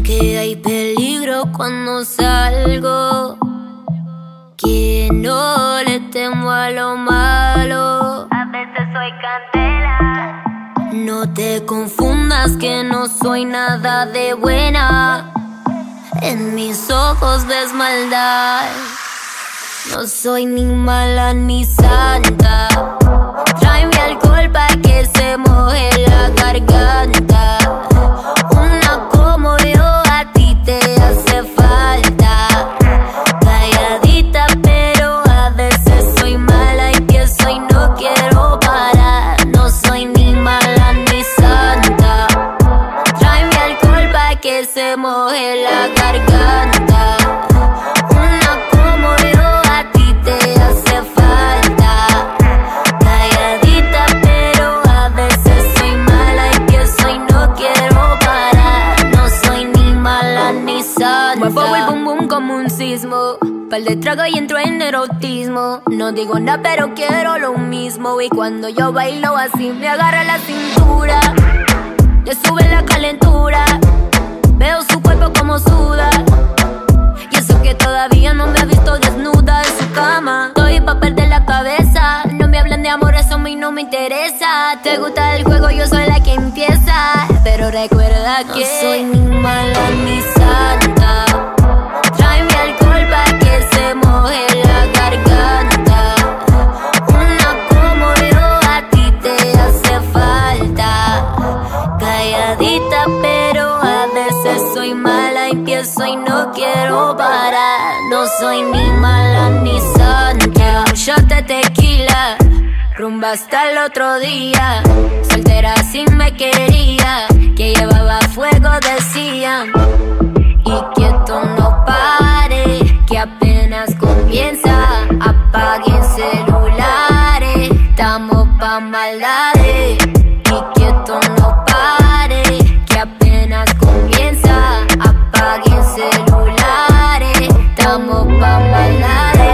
dicen que hay peligro cuando salgo, que no le temo a lo malo. A veces soy candela. No te confundas que no soy nada de buena. En mis ojos ves maldad. No soy ni mala ni santa. Tráeme alcohol pa' que se moje la garganta. Una como yo a ti te hace falta. Calladita pero a veces soy mala. Empiezo y no quiero parar. No soy ni mala ni santa. Tráeme alcohol pa' que se moje la garganta. Pal de trago y entro en erotismo. No digo nada pero quiero lo mismo. Y cuando yo bailo así me agarra la cintura, le sube la calentura. Veo su cuerpo como suda, y eso que todavía no me ha visto desnuda en su cama. Estoy pa' perder la cabeza. No me hablan de amor, eso a mí no me interesa. Te gusta el juego, yo soy la que empieza. Pero recuerda que no soy ni mala ni santa. Tráeme alcohol pa' que se moje la garganta. Una como yo a ti te hace falta. Calladita pero a veces soy mala. Empiezo y no quiero parar. No soy ni mala ni santa. Quiero un shot de tequila, rumba hasta el otro día. Soltera si me quería, que llevaba fuego decían. Y que esto no pare, que apenas comienza. Apaguen celulares, estamos pa' maldades. Y que esto no pare, que apenas comienza. Apaguen celulares, estamos pa' maldades.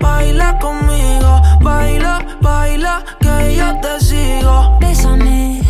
Baila conmigo, baila, baila, que yo te sigo. Bésame.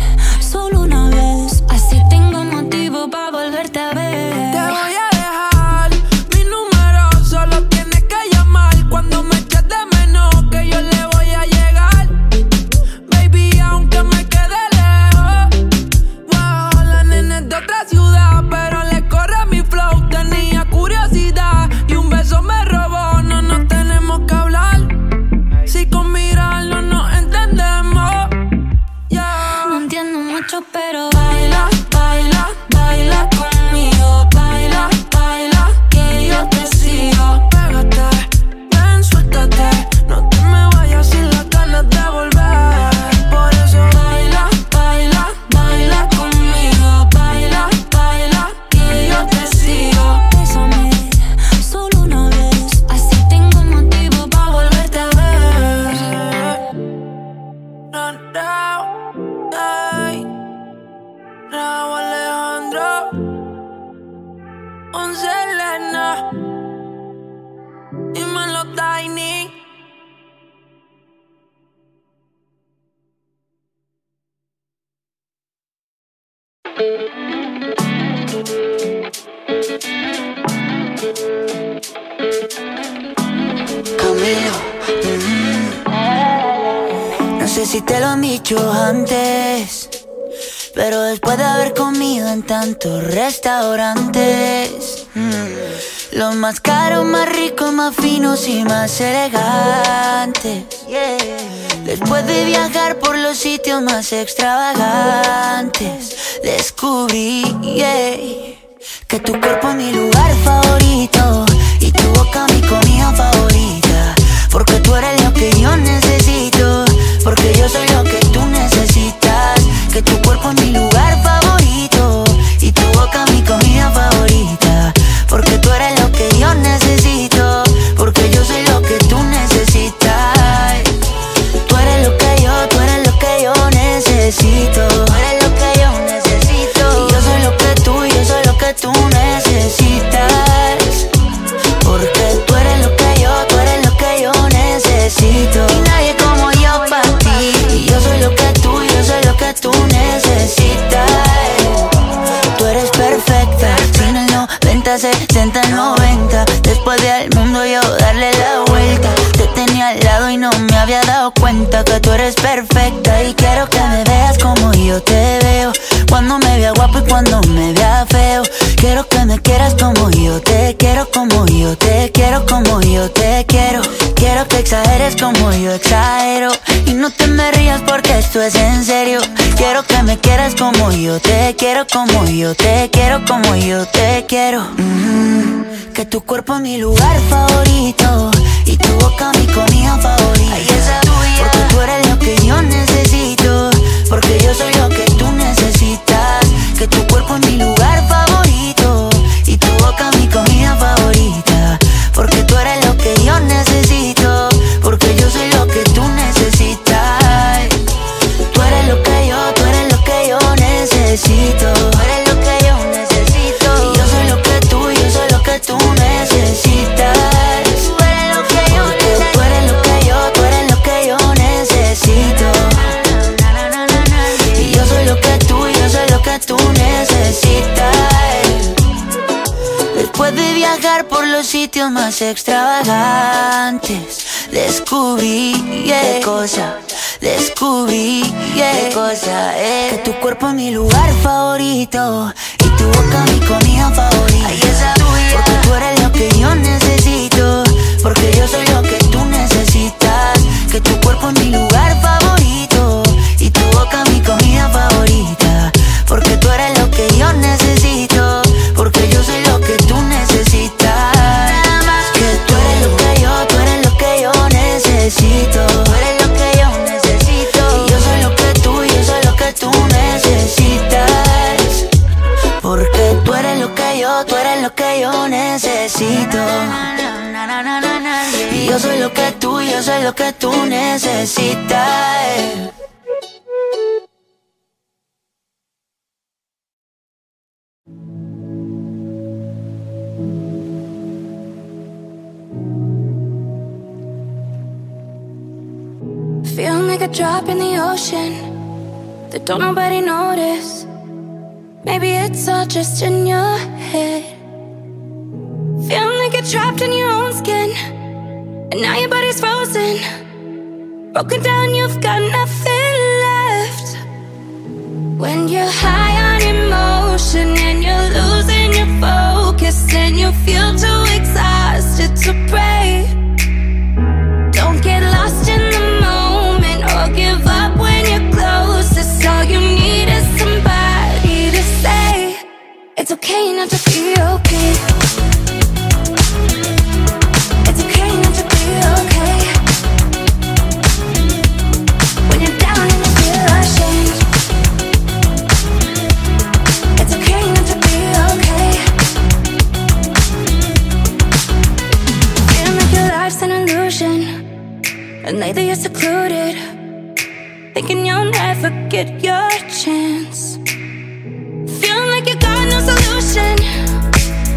mucho, pero baila, baila, baila conmigo. Baila, baila, que yo te sigo. Pégate, ven, suéltate, no te me vayas sin las ganas de volver. Por eso baila, baila, baila conmigo. Baila, baila, que yo te sigo. Bésame, solo una vez, así tengo un motivo para volverte a ver. No, no. Tiny. Camilo, no sé si te lo han dicho antes, pero después de haber comido en tantos restaurantes, los más caros, más ricos, más finos y más elegantes, después de viajar por los sitios más extravagantes, descubrí que tu cuerpo es mi lugar favorito y tu boca mi comida favorita. Porque tú eres lo que yo necesito, porque yo soy lo que tú necesitas. Que tu cuerpo es mi lugar favorito y tu boca mi comida favorita. Porque tú eres lo que yo necesito, porque yo soy lo que tú necesitas. Tú eres lo que yo, tú eres lo que yo necesito. Tú eres lo que yo necesito. Y yo soy lo que tú, yo soy lo que tú necesitas. Porque tú eres lo que yo, tú eres lo que yo necesito. Y nadie como yo para ti. Y yo soy lo que tú, yo soy lo que tú necesitas. Tú eres perfecta, tienes 90, 60, 90. Después de al mundo yo darle la vuelta, te tenía al lado y no me había dado cuenta que tú eres perfecta. Y quiero que me veas como yo te veo, cuando me vea guapo y cuando me vea feo. Quiero que me quieras como yo te quiero, como yo te quiero, como yo te quiero. Quiero que exageres como yo exagero, y no te me rías porque esto es en serio. Quiero que me quieras como yo te quiero, como yo te quiero, como yo te quiero. Que tu cuerpo es mi lugar favorito y tu boca mi comida favorita. Ay, esa tuya. Porque tú eres lo que yo necesito, porque yo soy lo que tú necesitas. Que tu cuerpo es mi lugar favorito y tu boca mi comida favorita. Porque tú eres lo que yo necesito, porque yo soy lo que tú necesitas. Tú eres lo que yo, tú eres lo que yo necesito. Tú eres lo que yo necesito. Y yo soy lo que tú, yo soy lo que tú necesitas. Tú eres lo que yo necesito. Tú eres lo que yo, tú eres lo que yo necesito. Y yo soy lo que tú, yo soy lo que tú necesitas. Después de viajar por los sitios más extravagantes, descubrí qué cosa, descubrí qué cosa es. Que tu cuerpo es mi lugar favorito y tu boca mi comida favorita. Ay, esa tuya. Porque tú eres lo que yo necesito, porque yo soy lo que tú necesitas. Que tu cuerpo es mi lugar favorito y tu boca mi comida favorita. Porque tú eres lo que yo necesito, porque yo soy lo que tú necesitas. Nada más que tú eres lo que yo, tú eres lo que yo necesito. Tú eres lo que yo necesito. Y yo soy lo que tú, yo soy lo que tú necesitas. Porque tú eres lo que yo, tú eres lo que yo necesito. Y yo soy lo que tú, yo soy lo que tú necesitas. Feeling like a drop in the ocean that don't nobody notice. Maybe it's all just in your head. Feeling like you're trapped in your own skin, and now your body's frozen. Broken down, you've got nothing left. When you're high on emotion and you're losing your focus, and you feel too exhausted to pray. Don't get lost in the moment or give up when you're close. All you need is some not to be okay. It's okay not to be okay. When you're down and you feel ashamed, it's okay not to be okay. Can't make your life's an illusion, and lately you're secluded, thinking you'll never get your chance.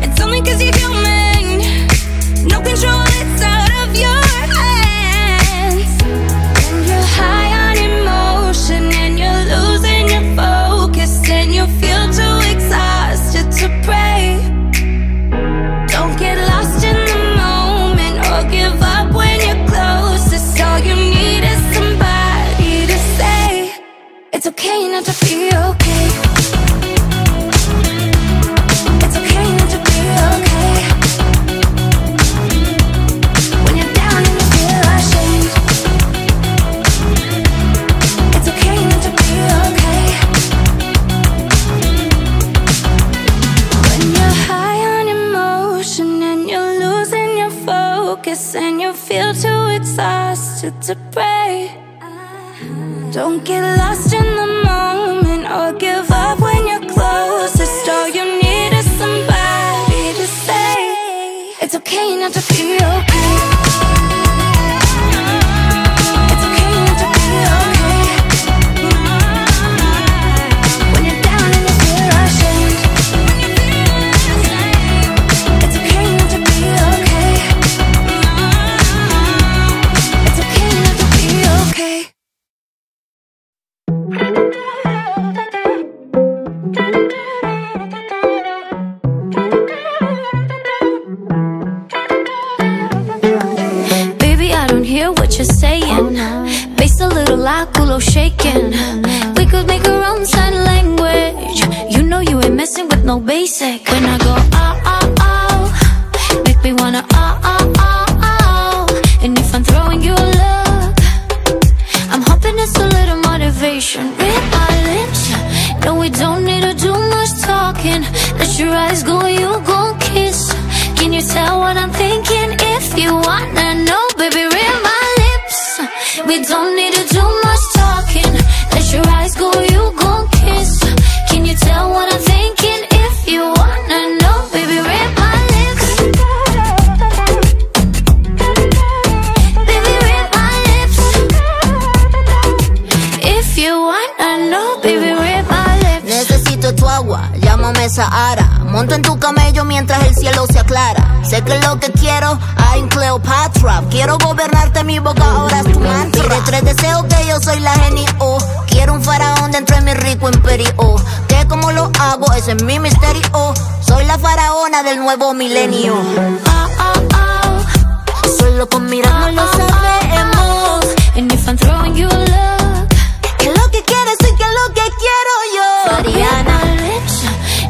It's only 'cause you're human. No control, it's out of your hands. When you're high on emotion and you're losing your focus and you feel too exhausted to pray, don't get lost in the moment or give up when you're closest. All you need is somebody to say it's okay not to be okay. And you feel too exhausted to pray, don't get lost in the moment or give up when you're closest. All you need is somebody to say it's okay not to be okay. Shaking, we could make our own sign language. You know you ain't messing with no basic. When I go oh oh oh, make me wanna oh oh oh oh. And if I'm throwing you a look, I'm hoping it's a little motivation. Read my lips, no we don't need to do much talking. Let your eyes go, you gon' kiss. Can you tell what I'm thinking? If you wanna know, baby, read my lips. We don't need to do much. Your eyes go, you gon' kiss. Can you tell what I'm thinking? If you wanna know, baby, read my lips. Baby, read my lips. If you wanna know, baby, read my lips. Necesito tu agua, llámame Sahara. Monto en tu camello mientras el cielo se aclara. Sé que lo que quiero, I'm Cleopatra. Quiero gobernarte, mi boca ahora es tu mantra. Pide tres deseos que yo soy la genio. Quiero un faraón dentro de mi rico imperio. Que como lo hago, ese es mi misterio. Soy la faraona del nuevo milenio. Oh, oh, oh. Solo con mirarnos lo sabemos. And if I'm throwing you love, ¿qué es lo que quieres y qué es lo que quiero yo? Soriana.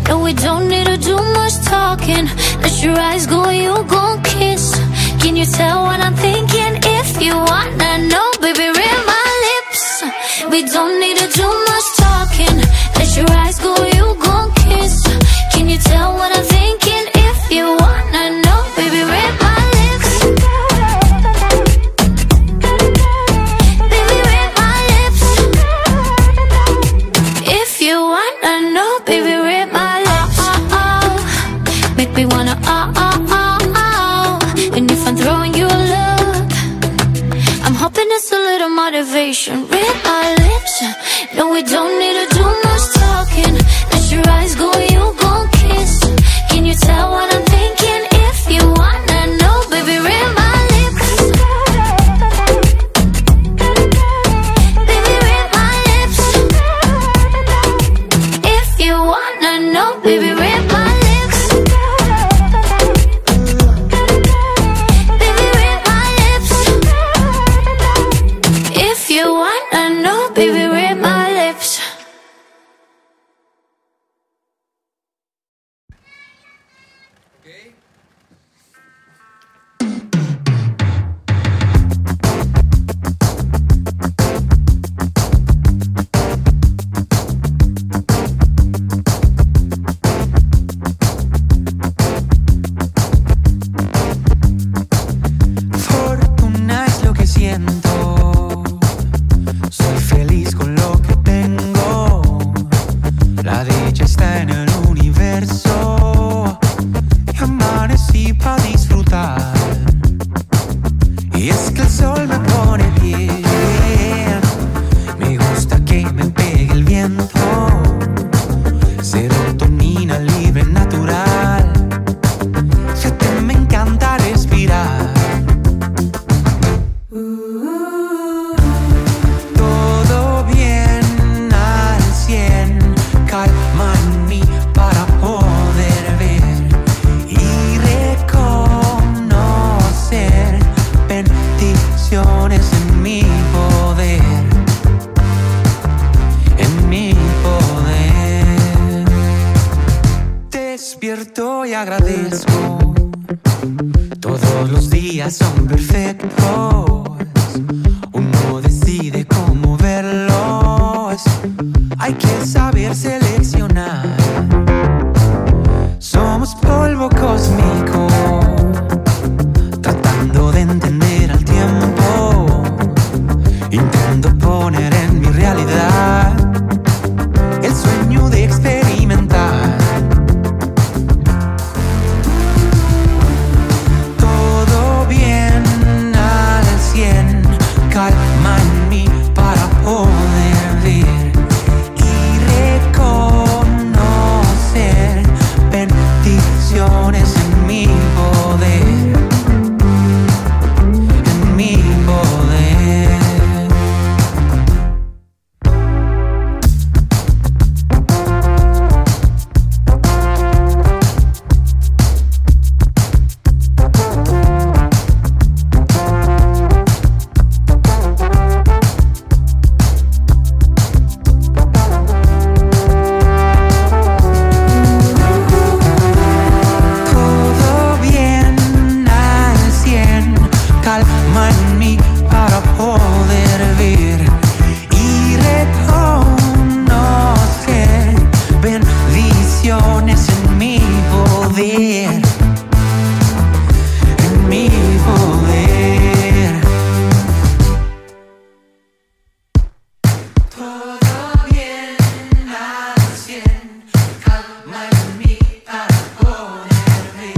No, we don't need to do much talking. Let your eyes go, you gon' kiss. Can you tell what I'm thinking? If you wanna know, baby, read my lips. We don't need to do much talking. Let your eyes go, you gon' kiss. Can you tell what I'm thinking? If you wanna know, baby, read my lips. Baby, read my lips. If you wanna know, baby, read my lips. Oh, oh, oh. Make me wanna oh, oh, oh, oh. And if I'm throwing you a look, I'm hoping it's a little motivation. Read my lips. No, we don't need to do much talking. Let your eyes go, you gon' kiss. Can you tell what I'm thinking? If you wanna know, baby, read my lips. Baby, read my lips. If you wanna know, baby, read my lips. Baby, read my lips. If you wanna know, baby, read my lips. La dicha está en el universo y amanecí para disfrutar. Y es que el sol me pone bien, me gusta que me pegue el viento. Serotonina libre natural, fíjate, me encanta respirar. Todo bien al 100, calma en mí para poder ver y reconocer bendiciones en mi poder. Despierto y agradezco. Todos los días son perfectos, uno decide cómo verlos, hay que saber seleccionar. Somos polvo cósmico, tratando de entender al tiempo. Intento poner en mi realidad el sueño de experimentar. Calma en mí para poder ver y reconocer bendiciones en mi poder, en mi poder. Calma en mí para poder ver y reconocer bendiciones en mi poder, en mi poder. Todo bien al 100, calma en mí para poder ver y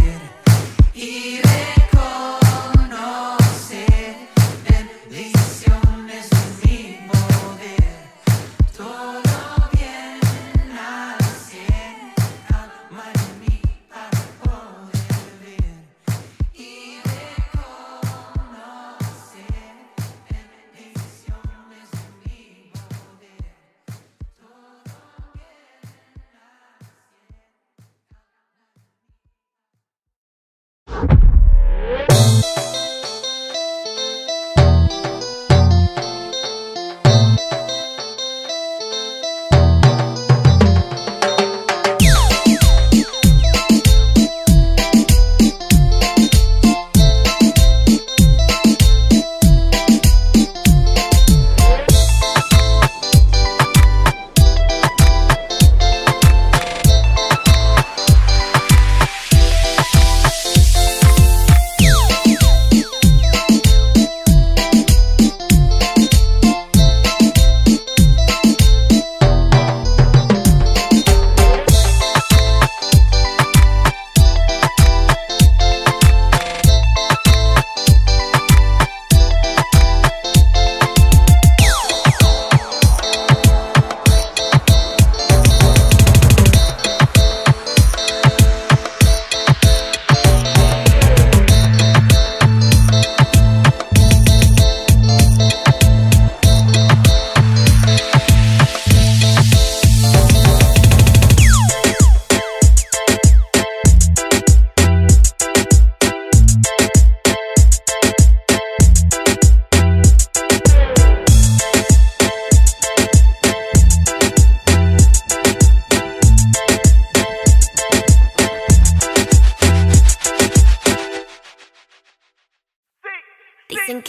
dicen que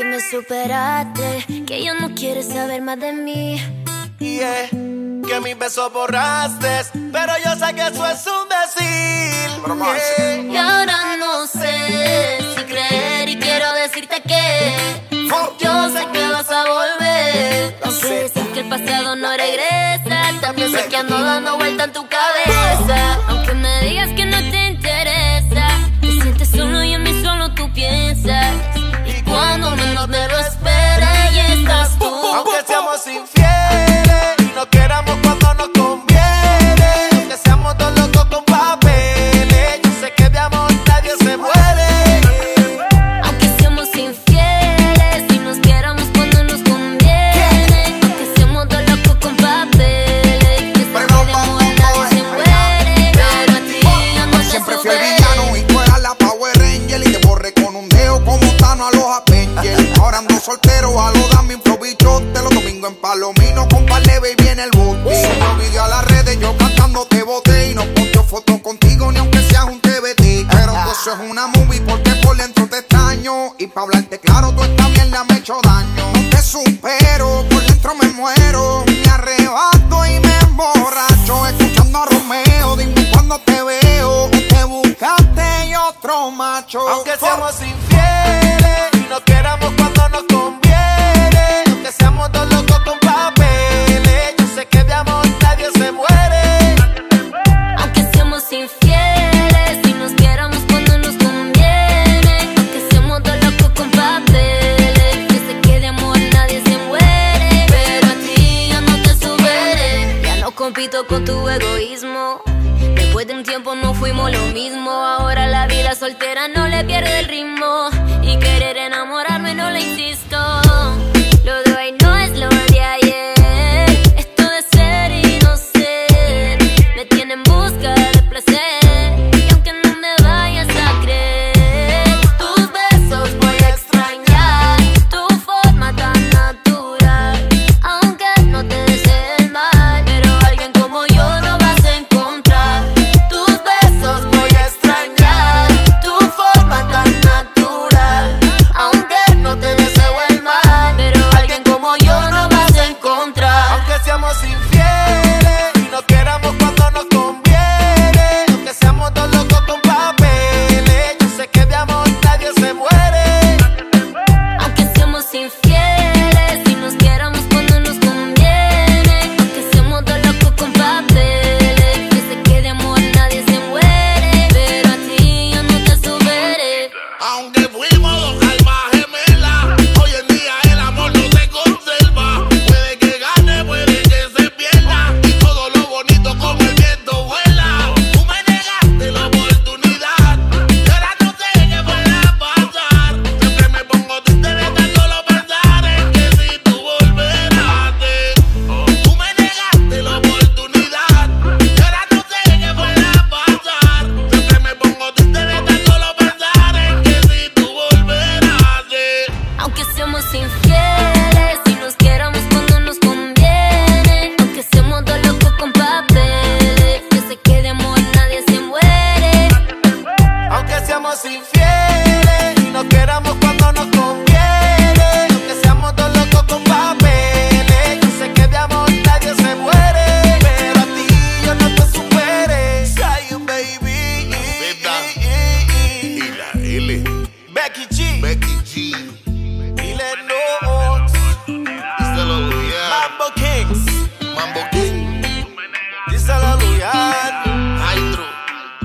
me superaste, que ya no quieres saber más de mí. Yeah, que mis besos borraste, pero yo sé que eso es un decir. Yeah. Y ahora no sé si creer y quiero decirte que yo sé que vas a volver. No sé si es que el pasado no regresa. estar piensa que ando dando vuelta en tu cabeza. Aunque me digas que no te interesa, te sientes solo y en mí solo tú piensas. Y cuando menos me lo esperas, ahí estás tú. Aunque seamos infieles y no queramos cuando nos conviene, aunque seamos dos locos con papeles, yo sé que de amor nadie se muere. Soltero a lo dame improviso, te lo domingo en Palomino con Paleva y viene el bote. No video a las redes, yo cantando te boté y no pongo fotos contigo ni aunque seas un TBT. Pero todo eso es una movie porque por dentro te extraño y pa' hablarte claro, tú esta mierda me hecho daño. No te supero, por dentro me muero, me arrebato y me emborracho escuchando a Romeo. Dime cuando te veo, te buscaste y otro macho. Aunque seamos infieles y nos queramos cuando nos conviene, aunque seamos dos locos con papeles, yo sé que de amor nadie se muere. Aunque seamos infieles y nos queramos cuando nos conviene, aunque seamos dos locos con papeles, yo sé que de amor nadie se muere. Pero a ti ya no te superé, ya no compito con tu egoísmo. Después de un tiempo no fuimos lo mismo. Ahora la vida soltera no le pierde el ritmo y querer enamorarme no le insisto. Lo de hoy no es lo de ayer, esto de ser y no ser me tiene en busca de placer. Y aunque no me vayas a creer, tus besos voy a extrañar, tu forma tan natural, aunque no te desee el mal, pero alguien como yo no vas a encontrar. Tus besos voy a extrañar, tu forma tan natural, aunque no te deseo el mal, pero alguien como yo no vas a encontrar. Aunque seamos infieles y nos queramos cuando nos conviene, aunque seamos dos locos con papeles, yo sé que de amor nadie se muere. Aunque seamos infieles y nos queramos cuando nos conviene, aunque seamos dos locos con papeles, yo sé que de amor nadie se muere. Pero a ti yo no te superé. Aunque fuimos dos almas gemelas, hoy en día el amor no se conserva. Puede que gane, puede que se pierda, y todo lo bonito como el viento vuela. Tú me negaste la oportunidad, y ahora no sé qué fuera a pasar. Siempre me pongo triste de tan solo pensar en que si tú volverás. Tú me negaste la oportunidad, y ahora no sé qué fuera a pasar. Siempre me pongo triste de tan solo pensar en que si tú volverás. Aunque seamos infieles y nos queramos cuando nos conviene, aunque seamos dos locos con papeles, yo sé que de amor nadie se muere. Aunque seamos infieles y nos queramos cuando nos conviene, aunque seamos dos locos con papeles, yo sé que de amor nadie se muere. Pero a ti yo no te superé. Say you baby, y la L, Becky G, Becky G, dile no, díselo Luya, Mambo Kings, Mambo King, díselo Luya, Hydro,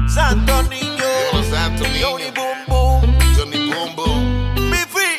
Santo Niño, Los Santo Johnny Niño, Boom Boom, Johnny Boom Boom. Be free.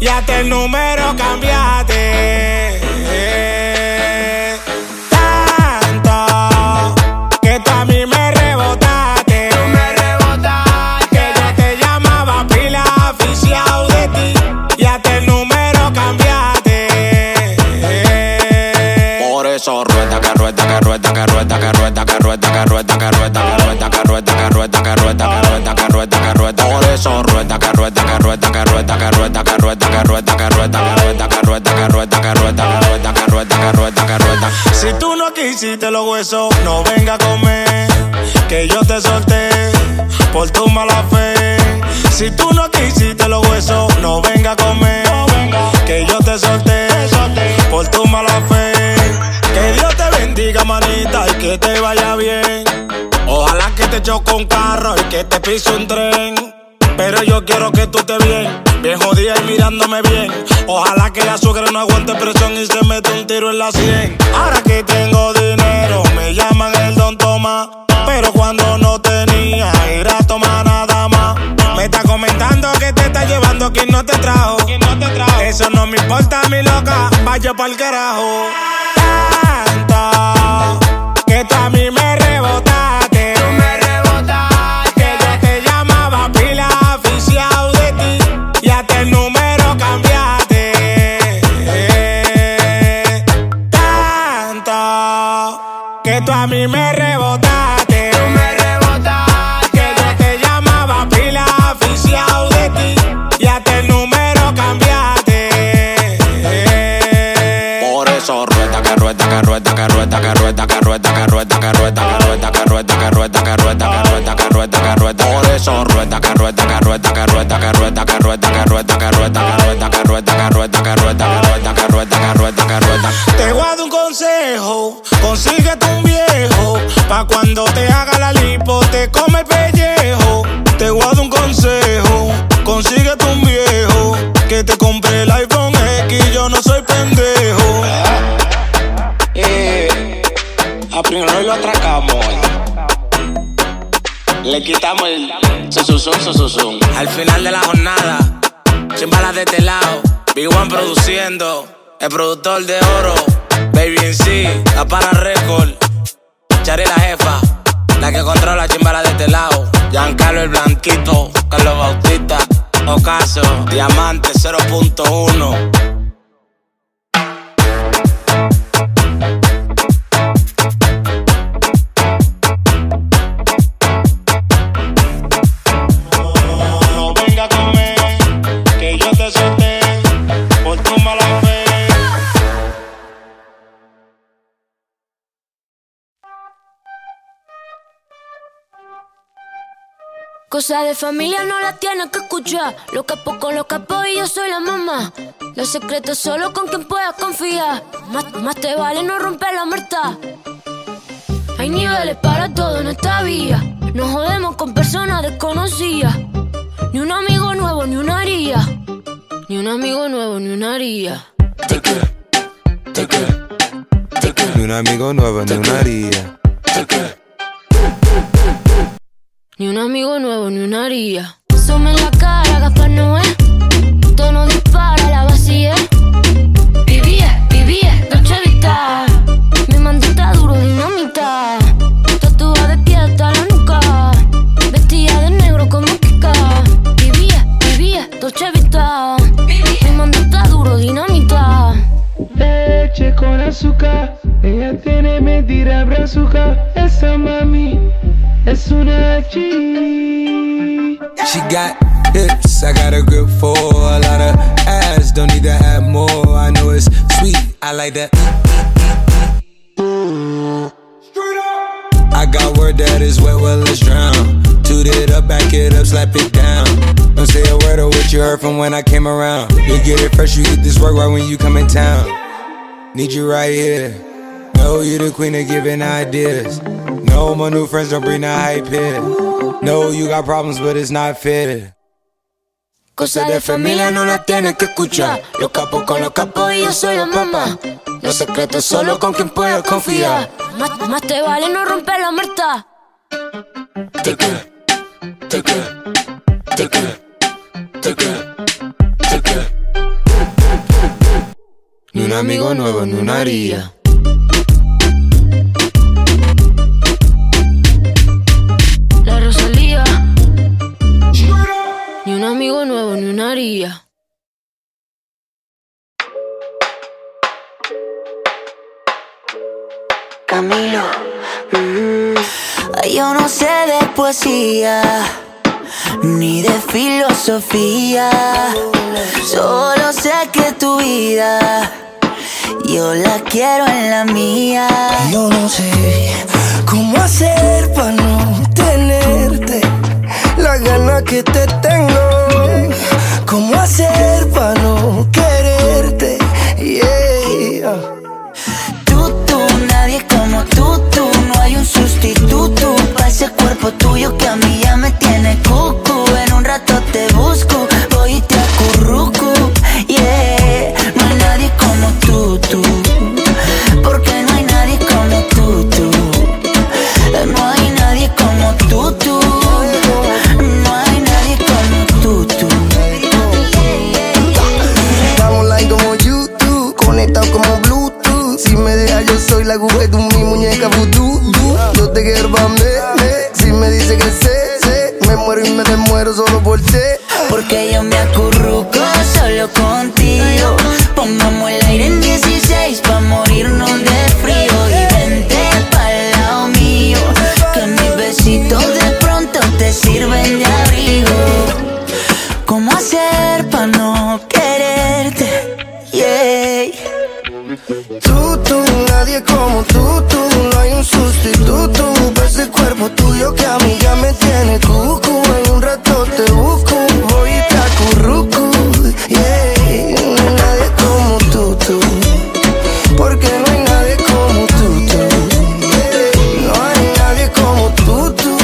Y hasta el número cambiaste. Tanto que tú a mí me rebotaste. Tú me rebotaste. Que yo te llamaba pila, aficiado de ti. Y hasta el número cambiaste. Por eso rueda, que rueda, que rueda, que rueda, que rueda, que rueda, que rueda, que rueda, que rueda, que rueda, que rueda, que rueda. rompiste los huesos, no venga a comer, que yo te solté por tu mala fe. Si tú no quisiste los huesos, no venga a comer, que yo te solté por tu mala fe. Que Dios te bendiga, manita, y que te vaya bien. Ojalá que te choque un carro y que te pise un tren. Pero yo quiero que tú estés bien, bien jodida y mirándome bien. Ojalá que la suegra no aguante presión y se mete un tiro en la sien. Ahora que tengo dinero, me llaman el Don Tomás. Pero cuando no tenía, ir a tomar nada más. Me está comentando que te está llevando quien no te trajo. Eso no me importa, mi loca, vaya pa'l carajo. Tanto que tú a mí me rebotaste. Tú me rebotaste. Que yo te llamaba pila, aficiado de ti. Y hasta el número cambiaste. Tanto que tú a mí me rebotaste. Tú me rebotaste. Que yo te llamaba pila, aficiado de ti. Y hasta el número cambiaste. Por eso rueda, que rueda, que rueda, que rueda, que rueda, que rueda, que rueda, que rueda, que rueda, que rueda, que rueda, que rueda, que rueda, que rueda, que rueda. Por eso rueda, que rueda, que rueda, que rueda, que rueda, que rueda, que rueda, que rueda, que rueda, que rueda, que rueda, que rueda, que rueda, que rueda, que rueda. Te voy a dar un consejo, consíguete un viejo, pa' cuando te haga la lipo te come el pellejo. Te voy a dar un consejo, consíguete un viejo, que te compre el iPhone X, yo no soy pendejo. A primero lo atracamos hoy. Le quitamos el susuzum, susuzum. Al final de la jornada, sin balas de este lado, Big One produciendo, el productor de oro, Baby en sí, la para récord, Chari la jefa, la que controla chimbala de este lado, Giancarlo el Blanquito, Carlos Bautista, Ocaso, Diamante 0.1. Cosa de familia no la tienes que escuchar. Lo capo y yo soy la mamá. Los secretos solo con quien puedas confiar. Más te vale no romper la muerta. Hay niveles para todo en esta vía. No jodemos con personas desconocidas. Ni un amigo nuevo, ni una haría. Ni un amigo nuevo, ni una haría. Ni un amigo nuevo, ni una haría. Ni un amigo nuevo, ni una haría. Asoma en la cara, Gaspar Noé. Tono dispara, la vacía. Vivía, Dolce Vita. Mi mandita duro, dinamita. Tatuada de pie hasta la nuca. Vestida de negro como Kika. Vivía, Dolce Vita. Mi mandita duro, dinamita. Leche con azúcar. Ella tiene medida brazuca. Esa mami es una G. She got hips, I got a grip for a lot of ass. Don't need to have more, I know it's sweet, I like that. I got word that is wet, well let's drown. Toot it up, back it up, slap it down. Don't say a word of what you heard from when I came around. You get it fresh, you get this work right when you come in town. Need you right here. Know you the queen of giving ideas. No, my new friends don't bring the hype here. No, you got problems, but it's not fair. Cosas de familia no las tienes que escuchar. Los capos con los capos y yo soy la mamá. Los secretos solo con quien puedas confiar. Más te vale no romper la muerta. Ni un amigo nuevo, ni una haría. Ni un amigo nuevo, ni una haría. Camilo. Yo no sé de poesía, ni de filosofía. Solo sé que tu vida yo la quiero en la mía. Yo no sé cómo hacer para no tenerte, la gana que te tengo. Cómo hacer para no quererte, yeah. Tú, nadie como tú, no hay un sustituto para ese cuerpo tuyo que a mí ya me tiene cucu. En un rato te busco, voy y te acurruco, yeah. No hay nadie como tú, porque no hay nadie como tú. No hay nadie como tú, no hay nadie como tú. Estamos like como YouTube, conectados como Bluetooth. Si me dejas yo soy la juguete, tú mi muñeca vudú. Yo te quiero pa' me, si me dice que sé, me muero y me desmuero solo por ti. Porque yo me acurruco solo contigo. Pongamos el aire en 16 pa' morirnos de frío. Y vente pa'l lado mío, que mis besitos de pronto te sirven de abrigo. ¿Cómo hacer pa' no quererte? Yeah. Tú, nadie como tú, no hay un sustituto pa' ese cuerpo tuyo que a mí ya me tiene cucu. En un rato te busco, voy y te acurruco, yeah. No hay nadie como tú, porque no hay nadie como tú, no hay nadie como tú, no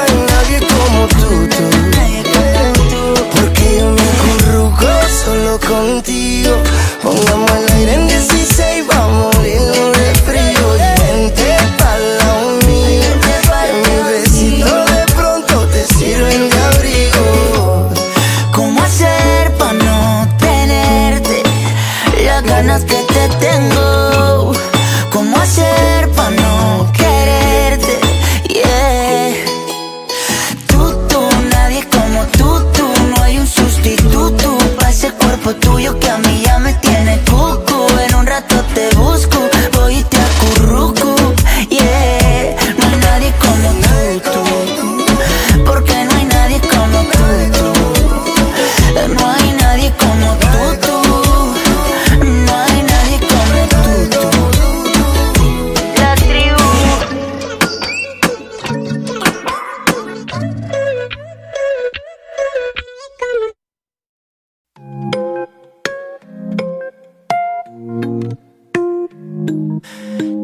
hay nadie como tú, porque yo me acurruco solo contigo. Pongamos el aire en 16, vamos a morirnos de frío. Y vente pa'l lado mío, mis besitos de pronto te sirven de abrigo. ¿Cómo hacer pa' no tenerte? Las ganas que te tengo. ¿Cómo hacer pa' no quererte? Yeah. Tú, nadie como tú, no hay un sustituto pa' ese cuerpo tuyo que a mí ya me tiene cucu. En un rato te busco, voy y te acurruco, yeah. No hay nadie como tú, porque no hay nadie como tú. No hay nadie como tú, no hay nadie como tú. La tribu.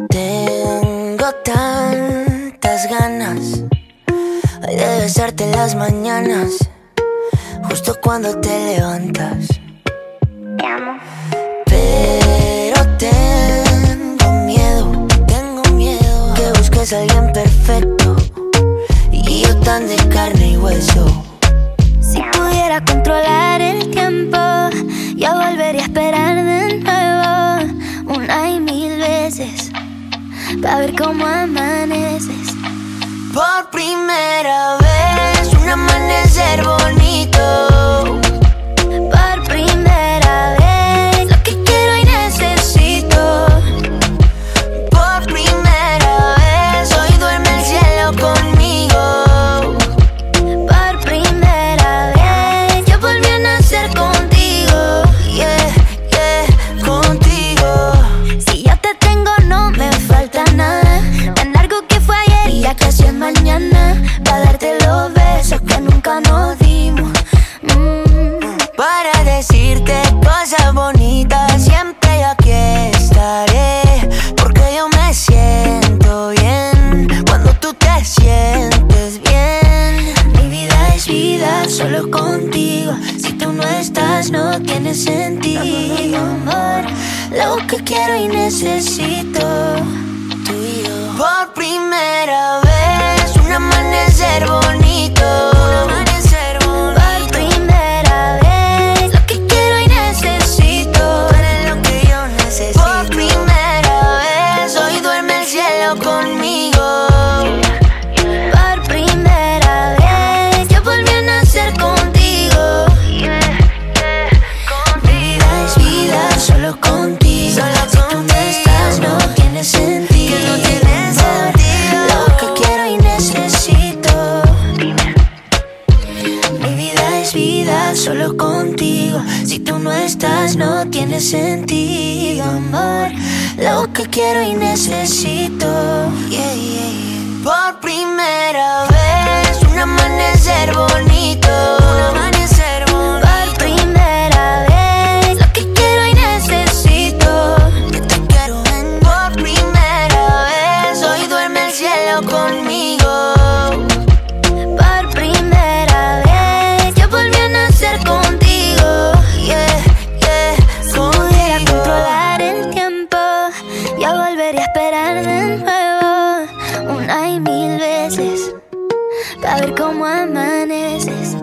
Tengo tantas ganas de besarte en las mañanas, justo cuando te levantas. Te amo. Pero tengo miedo que busques a alguien perfecto y yo tan de carne y hueso. Si pudiera controlar el tiempo, yo volvería a esperar de nuevo una y mil veces pa' ver cómo amaneces. Por primera vez un amanecer bonito. Por primera vez lo que quiero y necesito. Por primera vez hoy duerme el cielo conmigo. Por primera vez yo volví a nacer contigo. Yeah, yeah, contigo. Si yo te tengo no me falta nada. Tan largo que fue ayer y ya casi es mañana. Pa' darte los besos que nunca nos dimos. Para decirte cosas bonitas, siempre aquí estaré. Porque yo me siento bien cuando tú te sientes bien. Mi vida es vida solo contigo. Si tú no estás, no tiene sentido, amor. Lo que quiero y necesito, tú y yo. Por primera vez, un amanecer bonito. Un amanecer bonito. Por primera vez, lo que quiero y necesito. Tú eres lo que yo necesito. Por primera vez, hoy duerme el cielo conmigo. Por primera vez, yo volví a nacer contigo. Contigo. Es vida solo contigo. Si tú no estás, no tiene sentido. Que no tiene sentido. Lo que quiero y necesito. Dime. estás solo contigo. Si tú no estás, no tiene sentido, amor. Lo que quiero y necesito, yeah, yeah, yeah. Por primera vez, un amanecer bonito. Un amanecer bonito. Por primera vez, lo que quiero y necesito. Que te quiero en. Por primera vez, hoy duerme el cielo conmigo. A ver cómo amaneces.